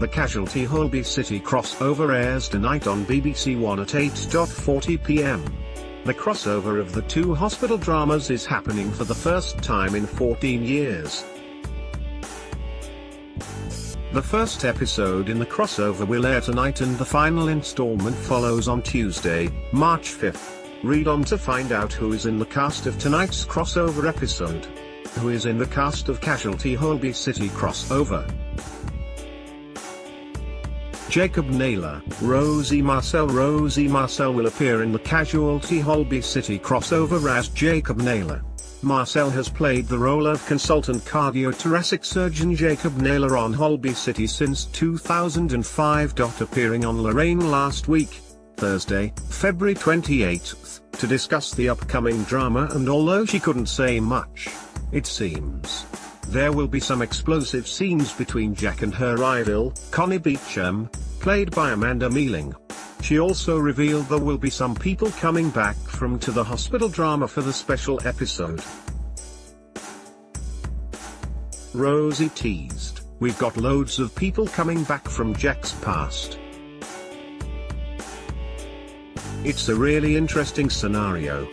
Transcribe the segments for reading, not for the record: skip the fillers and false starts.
The Casualty Holby City crossover airs tonight on BBC One at 8:40 p.m. The crossover of the two hospital dramas is happening for the first time in 14 years. The first episode in the crossover will air tonight and the final installment follows on Tuesday, March 5th. Read on to find out who is in the cast of tonight's crossover episode. Who is in the cast of Casualty Holby City crossover? Jacob Naylor, Rosie Marcel. Rosie Marcel will appear in the Casualty Holby City crossover as Jacob Naylor. Marcel has played the role of consultant cardiothoracic surgeon Jacob Naylor on Holby City since 2005. Appearing on Lorraine last week, Thursday, February 28th, to discuss the upcoming drama, and although she couldn't say much, it seems there will be some explosive scenes between Jac and her rival, Connie Beauchamp, played by Amanda Mealing. She also revealed there will be some people coming back from to the hospital drama for the special episode. Rosie teased, "We've got loads of people coming back from Jac's past. It's a really interesting scenario."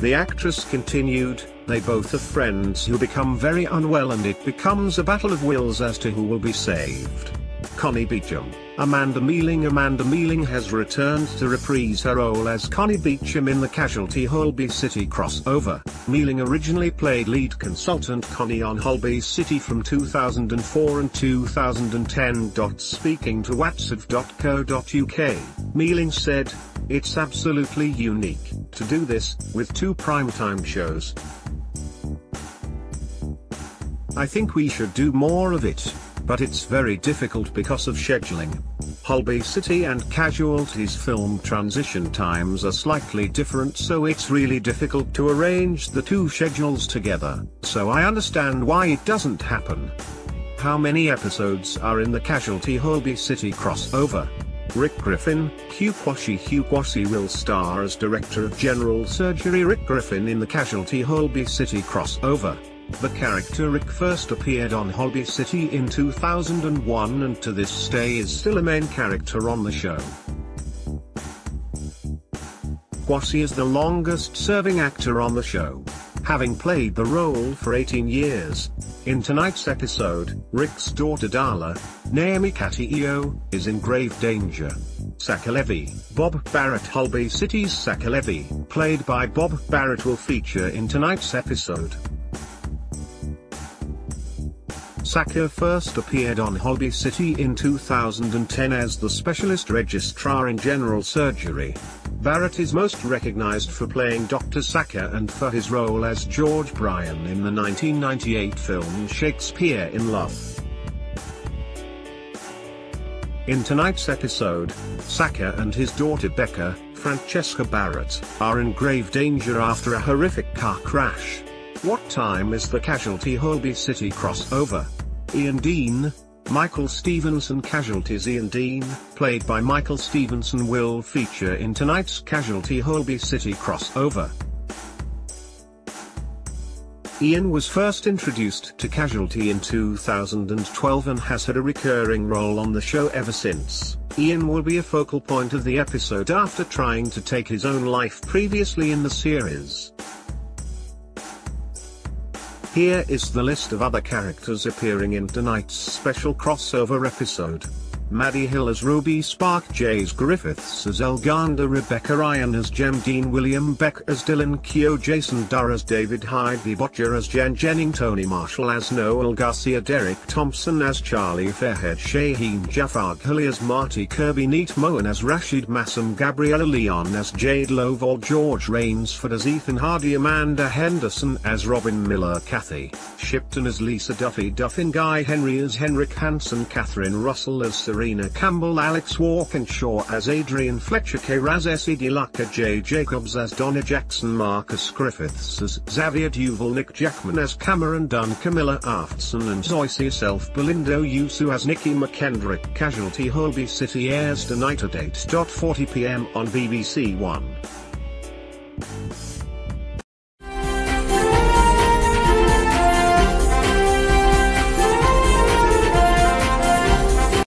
The actress continued, "They both are friends who become very unwell and it becomes a battle of wills as to who will be saved." Connie Beauchamp, Amanda Mealing. Amanda Mealing has returned to reprise her role as Connie Beauchamp in the Casualty Holby City crossover. Mealing originally played lead consultant Connie on Holby City from 2004 and 2010. Speaking to watsof.co.uk, Mealing said, "It's absolutely unique to do this with two primetime shows. I think we should do more of it, but it's very difficult because of scheduling. Holby City and Casualty's film transition times are slightly different, so it's really difficult to arrange the two schedules together, so I understand why it doesn't happen." How many episodes are in the Casualty Holby City crossover? Rick Griffin, Hugh Quarshie. Hugh Quarshie will star as Director of General Surgery Rick Griffin in the Casualty Holby City crossover. The character Rick first appeared on Holby City in 2001 and to this day is still a main character on the show. Quarshie is the longest-serving actor on the show, having played the role for 18 years. In tonight's episode, Rick's daughter Dala, Naomi Katio, is in grave danger. Sacha Levy, Bob Barrett. Holby City's Sacha Levy, played by Bob Barrett, will feature in tonight's episode. Sacker first appeared on Holby City in 2010 as the specialist registrar in general surgery. Barrett is most recognized for playing Dr. Sacker and for his role as George Bryan in the 1998 film Shakespeare in Love. In tonight's episode, Sacker and his daughter Becca, Francesca Barrett, are in grave danger after a horrific car crash. What time is the Casualty Holby City crossover? Iain Dean, Michael Stevenson. Casualty's Iain Dean, played by Michael Stevenson, will feature in tonight's Casualty Holby City crossover. Iain was first introduced to Casualty in 2012 and has had a recurring role on the show ever since. Iain will be a focal point of the episode after trying to take his own life previously in the series. Here is the list of other characters appearing in tonight's special crossover episode. Maddie Hill as Ruby Spark, Jays Griffiths as Elganda, Rebecca Ryan as Jem Dean, William Beck as Dylan Keo, Jason Durr as David Hyde, B. Bodger as Jen Jenning, Tony Marshall as Noel Garcia, Derek Thompson as Charlie Fairhead, Shaheen Jafar Ghali as Marty Kirby, Neat Moen as Rashid Massam, Gabriella Leon as Jade Lovell, George Rainsford as Ethan Hardy, Amanda Henderson as Robin Miller, Kathy Shipton as Lisa Duffy Duffin, Guy Henry as Henrik Hansen, Catherine Russell as Serena Campbell, Alex Walkinshaw as Adrian Fletcher, K. Razessi DeLuca, J. Jacobs as Donna Jackson, Marcus Griffiths as Xavier Duval, Nick Jackman as Cameron Dunn, Camilla Aftson and Zoysia Self, Belinda Yusu as Nikki McKendrick. Casualty Holby City airs tonight at 8:40 p.m. on BBC One.